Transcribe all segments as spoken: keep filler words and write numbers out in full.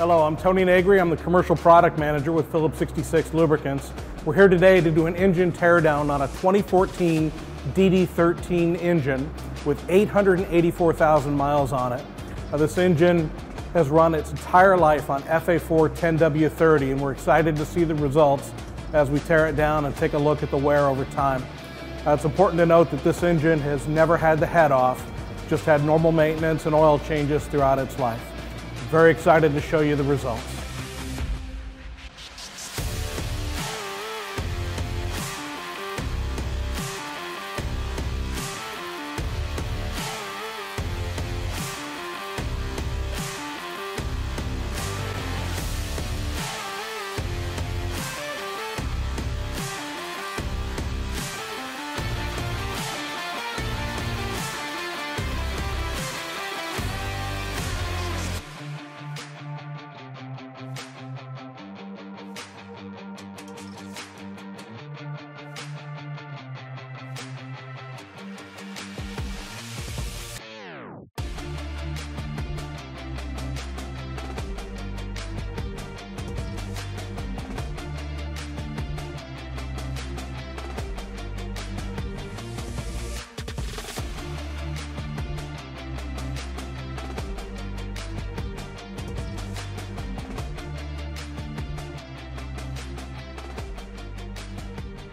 Hello, I'm Tony Negri. I'm the Commercial Product Manager with Phillips sixty-six Lubricants. We're here today to do an engine teardown on a twenty fourteen D D thirteen engine with eight hundred eighty-four thousand miles on it. Now, this engine has run its entire life on F A four ten W thirty, and we're excited to see the results as we tear it down and take a look at the wear over time. Uh, it's important to note that this engine has never had the head off, just had normal maintenance and oil changes throughout its life. Very excited to show you the results.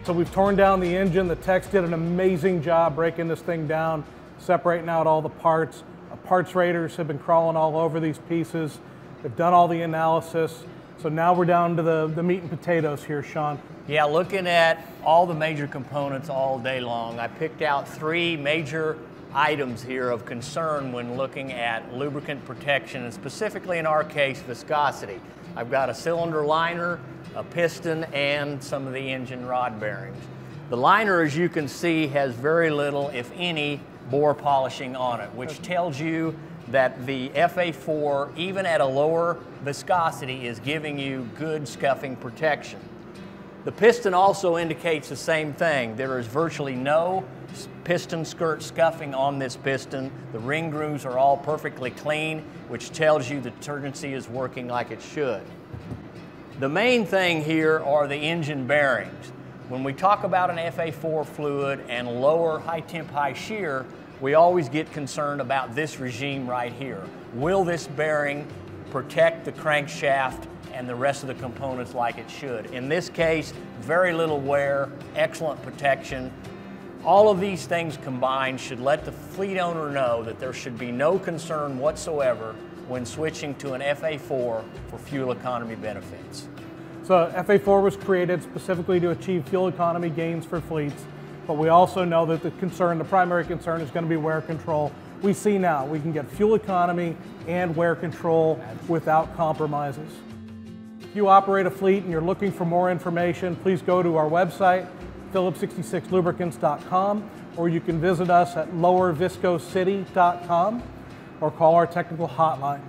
So we've torn down the engine. The techs did an amazing job breaking this thing down, separating out all the parts. Parts raters have been crawling all over these pieces. They've done all the analysis. So now we're down to the, the meat and potatoes here, Shawn. Yeah, looking at all the major components all day long, I picked out three major items here of concern when looking at lubricant protection, and specifically in our case, viscosity. I've got a cylinder liner, a piston, and some of the engine rod bearings. The liner, as you can see, has very little, if any, bore polishing on it, which tells you that the F A four, even at a lower viscosity, is giving you good scuffing protection. The piston also indicates the same thing. There is virtually no piston skirt scuffing on this piston. The ring grooves are all perfectly clean, which tells you the turgency is working like it should. The main thing here are the engine bearings. When we talk about an F A four fluid and lower high temp, high shear, we always get concerned about this regime right here. Will this bearing protect the crankshaft and the rest of the components like it should? In this case, very little wear, excellent protection. All of these things combined should let the fleet owner know that there should be no concern whatsoever when switching to an F A four for fuel economy benefits. So F A four was created specifically to achieve fuel economy gains for fleets, but we also know that the concern, the primary concern, is going to be wear control. We see now we can get fuel economy and wear control without compromises. If you operate a fleet and you're looking for more information, please go to our website, Phillips sixty-six Lubricants dot com, or you can visit us at Lower Visco City dot com or call our technical hotline.